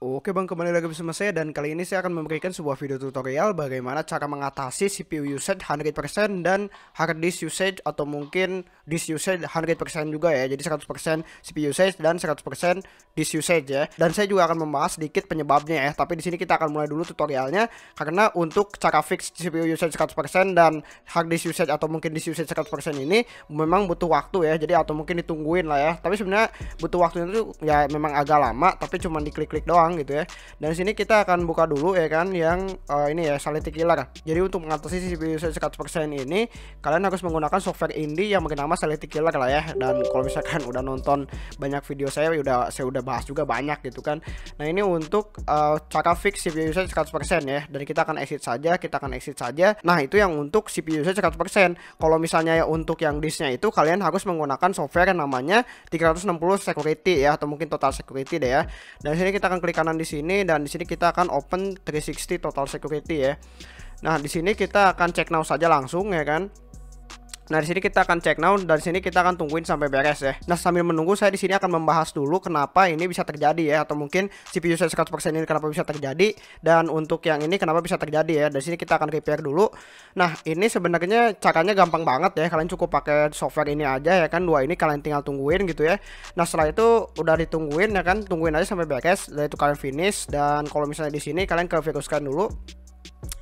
Oke bang, kembali lagi bersama saya dan kali ini saya akan memberikan sebuah video tutorial bagaimana cara mengatasi CPU usage 100% dan hard disk usage atau mungkin disk usage 100% juga ya. Jadi 100% CPU usage dan 100% disk usage ya. Dan saya juga akan membahas sedikit penyebabnya ya. Tapi di sini kita akan mulai dulu tutorialnya karena untuk cara fix CPU usage 100% dan hard disk usage atau mungkin disk usage 100% ini memang butuh waktu ya. Jadi atau mungkin ditungguin lah ya. Tapi sebenarnya butuh waktunya itu ya memang agak lama tapi cuma diklik-klik doang gitu ya. Dan sini kita akan buka dulu ya kan yang ini ya, Salty Killer. Jadi untuk mengatasi CPU usage 100% ini kalian harus menggunakan software indie yang bernama Salty Killer lah ya. Dan kalau misalkan udah nonton banyak video saya udah bahas juga banyak gitu kan. Nah, ini untuk cara fix CPU usage 100% ya. Dan kita akan exit saja. Nah, itu yang untuk CPU usage 100%. Kalau misalnya ya untuk yang disknya itu kalian harus menggunakan software yang namanya 360 Security ya atau mungkin Total Security deh ya. Dan sini kita akan klik kanan di sini dan di sini kita akan open 360 Total Security ya. Nah, di sini kita akan check now saja langsung ya kan. Nah, di sini kita akan check now dan di sini kita akan tungguin sampai beres ya. Nah, sambil menunggu saya di sini akan membahas dulu kenapa ini bisa terjadi ya atau mungkin CPU saya 100% ini kenapa bisa terjadi dan untuk yang ini kenapa bisa terjadi ya. Dari sini kita akan repair dulu. Nah, ini sebenarnya caranya gampang banget ya. Kalian cukup pakai software ini aja ya kan. Dua ini kalian tinggal tungguin gitu ya. Nah, setelah itu udah ditungguin ya kan, tungguin aja sampai beres. Dari itu kalian finish dan kalau misalnya di sini kalian ke virus scan dulu.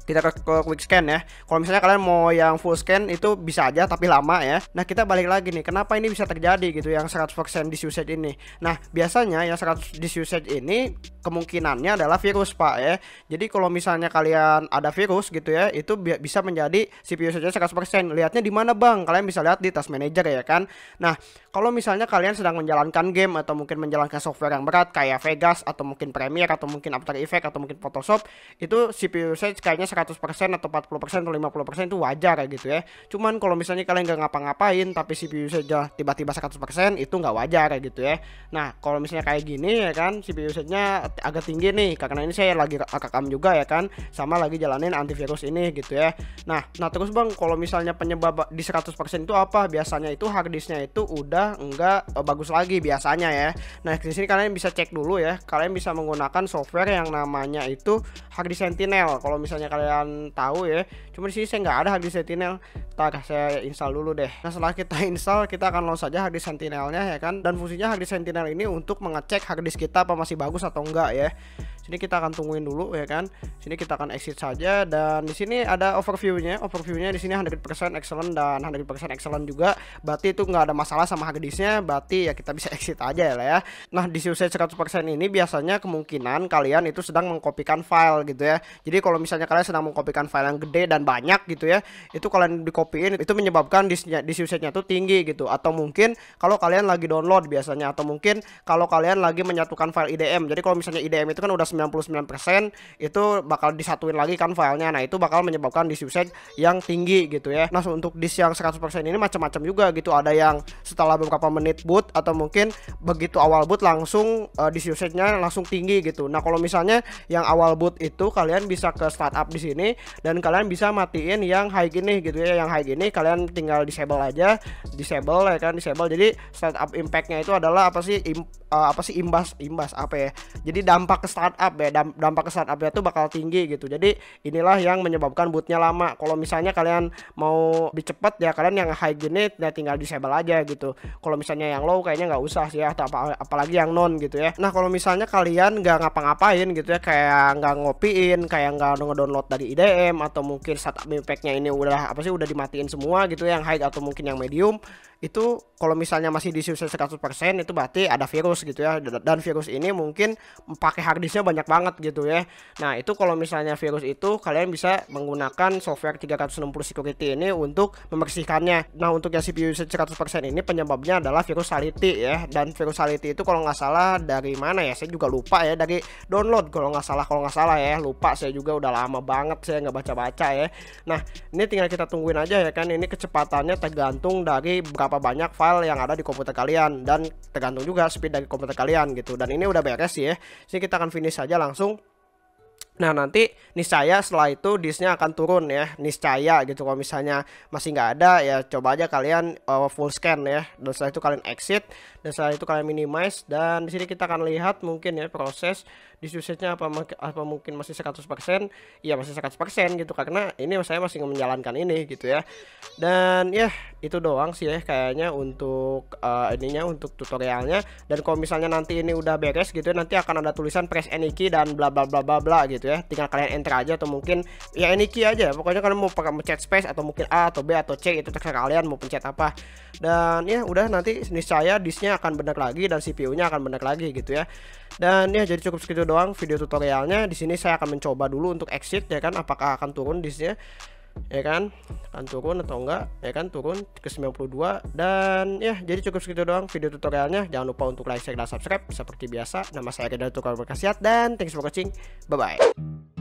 Kita ke quick scan ya. Kalau misalnya kalian mau yang full scan itu bisa aja tapi lama ya. Nah, kita balik lagi nih. Kenapa ini bisa terjadi gitu yang 100% disk usage ini? Nah, biasanya yang 100% disk usage ini kemungkinannya adalah virus, Pak ya. Jadi kalau misalnya kalian ada virus gitu ya, itu bisa menjadi CPU usage 100%. Lihatnya di mana, Bang? Kalian bisa lihat di task manager ya kan. Nah, kalau misalnya kalian sedang menjalankan game atau mungkin menjalankan software yang berat kayak Vegas atau mungkin Premiere atau mungkin After Effect atau mungkin Photoshop, itu CPU usage kayaknya 100% atau 40% atau 50% itu wajar kayak gitu ya. Cuman kalau misalnya kalian nggak ngapa-ngapain tapi CPU saja tiba-tiba 100% itu nggak wajar kayak gitu ya. Nah, kalau misalnya kayak gini ya kan CPU usage-nya agak tinggi nih karena ini saya lagi rekam juga ya kan, sama lagi jalanin antivirus ini gitu ya. Nah terus Bang, kalau misalnya penyebab di 100% itu apa? Biasanya itu hard disknya itu udah nggak bagus lagi biasanya ya. Nah, di sini kalian bisa cek dulu ya. Kalian bisa menggunakan software yang namanya itu Hard Disk Sentinel. Kalau misalnya kalian tahu ya, cuma di sini saya nggak ada Hard Disk Sentinel. Saya install dulu deh. Nah, setelah kita install, kita akan launch saja Hard Disk Sentinelnya ya kan. Dan fungsinya Hard Disk Sentinel ini untuk mengecek hard disk kita apa masih bagus atau enggak ya. Sini kita akan tungguin dulu ya kan. Sini kita akan exit saja dan di sini ada overviewnya. Overviewnya di sini 100% excellent dan 100% excellent juga. Berarti itu nggak ada masalah sama hard disknya. Berarti ya kita bisa exit aja ya lah ya. Nah, di usage 100% ini biasanya kemungkinan kalian itu sedang mengkopikan file gitu ya. Jadi kalau misalnya kalian sedang mengkopikan file yang gede dan banyak gitu ya, itu kalian di itu menyebabkan disk usage-nya tuh tinggi gitu. Atau mungkin kalau kalian lagi download biasanya, atau mungkin kalau kalian lagi menyatukan file IDM. Jadi kalau misalnya IDM itu kan udah 99% itu bakal disatuin lagi kan filenya. Nah, itu bakal menyebabkan disk usage yang tinggi gitu ya. Nah, untuk disk yang 100% ini macam-macam juga gitu. Ada yang setelah beberapa menit boot atau mungkin begitu awal boot langsung disk usage-nya langsung tinggi gitu. Nah, kalau misalnya yang awal boot itu kalian bisa ke startup di sini dan kalian bisa matiin yang high ini gitu ya. Yang high gini kalian tinggal disable aja, disable ya kan, disable. Jadi startup impactnya itu adalah apa sih, imbas apa ya, jadi dampak ke startup ya, dampak ke startupnya tuh bakal tinggi gitu. Jadi inilah yang menyebabkan bootnya lama. Kalau misalnya kalian mau lebih cepat ya, kalian yang high gini ya tinggal disable aja gitu. Kalau misalnya yang low kayaknya nggak usah sih ya, atau apalagi yang non gitu ya. Nah, kalau misalnya kalian nggak ngapa-ngapain gitu ya, kayak nggak ngopiin, kayak nggak ngedownload dari IDM, atau mungkin startup impactnya ini udah apa sih, udah dimatiin semua gitu, yang high atau mungkin yang medium, itu kalau misalnya masih disk usage 100% itu berarti ada virus gitu ya. Dan virus ini mungkin pakai hard disknya banyak banget gitu ya. Nah, itu kalau misalnya virus itu kalian bisa menggunakan software 360 Security ini untuk membersihkannya. Nah, untuk yang CPU usage 100% ini penyebabnya adalah virus Sality ya. Dan virus Sality itu kalau nggak salah dari mana ya, saya juga lupa ya, dari download kalau nggak salah ya, lupa saya juga, udah lama banget saya nggak baca-baca ya. Nah, ini tinggal kita tungguin aja ya kan. Ini kecepatannya tergantung dari berapa banyak file yang ada di komputer kalian dan tergantung juga speed dari komputer kalian gitu. Dan ini udah beres sih ya. Sini kita akan finish aja langsung. Nah, nanti niscaya setelah itu disknya akan turun ya, niscaya gitu. Kalau misalnya masih nggak ada ya, coba aja kalian full scan ya. Dan setelah itu kalian exit, dan setelah itu kalian minimize. Dan di sini kita akan lihat mungkin ya proses disk usage-nya apa mungkin masih 100%? Iya, masih 100% gitu, karena ini saya masih menjalankan ini gitu ya. Dan ya itu doang sih ya kayaknya untuk ininya, untuk tutorialnya. Dan kalau misalnya nanti ini udah beres gitu ya, nanti akan ada tulisan press any key dan bla bla bla bla bla gitu ya. Tinggal kalian enter aja, atau mungkin ya any key aja. Pokoknya kalian mau pakai mencet space atau mungkin A atau B atau C, itu terserah kalian mau pencet apa. Dan ya udah, nanti niscaya disknya akan benar lagi dan CPU-nya akan benar lagi gitu ya. Dan ya jadi cukup segitu doang video tutorialnya. Di sini saya akan mencoba dulu untuk exit ya kan, apakah akan turun disknya ya kan, akan turun atau enggak ya kan, turun ke 92. Dan ya jadi cukup segitu doang video tutorialnya. Jangan lupa untuk like, share, dan subscribe seperti biasa. Nama saya Tutorial Berkhasiat dan thanks for watching, bye bye.